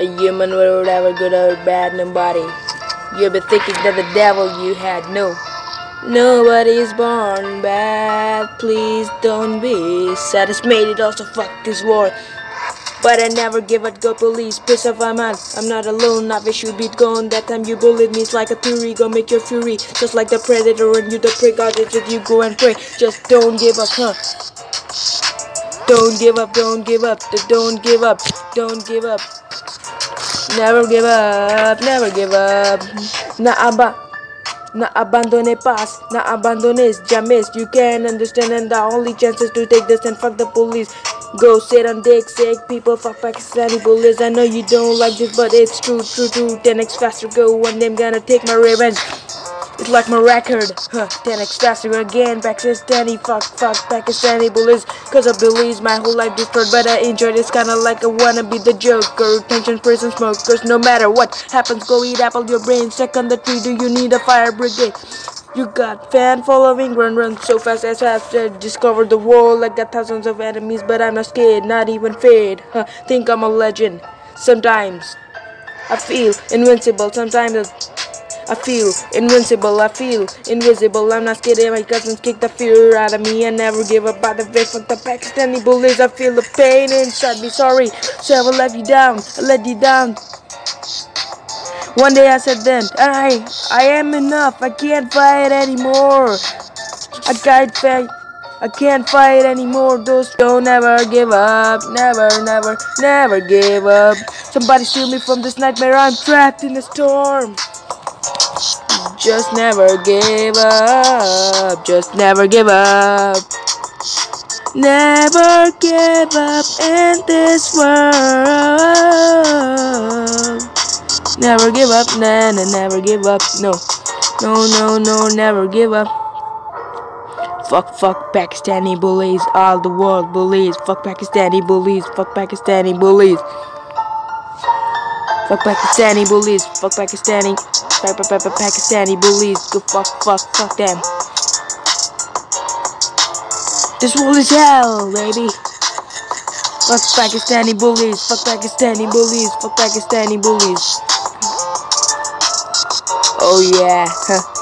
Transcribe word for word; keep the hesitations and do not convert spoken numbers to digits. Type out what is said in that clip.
a human world, ever good or bad, nobody. You'll be thinking that the devil you had, no. Nobody is born bad, please don't be sad. It's made it also fuck this war. But I never give up, go police, piss off my man. I'm not alone, I wish you'd be gone. That time you bullied me, it's like a fury, go make your fury. Just like the predator and you the prick, God is it, you go and pray. Just don't give up, huh? Don't give up, don't give up, don't give up, don't give up. Never give up, never give up. Nah, Abba. Na abandone pass, na abandones, jamais. You can understand, and the only chances to take this and fuck the police. Go sit on dick, sick people, fuck Pakistani police. I know you don't like this, but it's true, true, true. ten X faster, go, one day I'm gonna take my revenge. It's like my record, huh? ten X faster again, Pakistani, fuck, fuck Pakistani police. Cause I believe my whole life destroyed, but I enjoyed it. It's kinda like I wanna be the joker. Tension, prison, smokers, no matter what happens, go eat apple, your brain, check on the tree. Do you need a fire brigade? You got fan following, run, run so fast as fast as I discovered the world. I got thousands of enemies, but I'm not scared, not even afraid, huh? Think I'm a legend. Sometimes I feel invincible, sometimes I I feel invincible, I feel invisible. I'm not scared, my cousins kick the fear out of me. I never give up by the face of the Pakistani bullies. I feel the pain inside me, sorry. So I will let you down, I let you down. One day I said then, I, I am enough, I can't fight anymore. I can't fight, I can't fight anymore. Those don't ever give up, never, never, never give up. Somebody shield me from this nightmare, I'm trapped in the storm. Just never give up, just never give up. Never give up in this world. Never give up, nah, nah, never give up, no. No, no, no, never give up. Fuck, fuck Pakistani bullies, all the world bullies. Fuck Pakistani bullies, fuck Pakistani bullies. Fuck Pakistani bullies, fuck Pakistani, pa pa pa Pakistani bullies, go fuck, fuck, fuck them. This world is hell, baby. Fuck Pakistani bullies, fuck Pakistani bullies, fuck Pakistani bullies. Oh yeah, huh.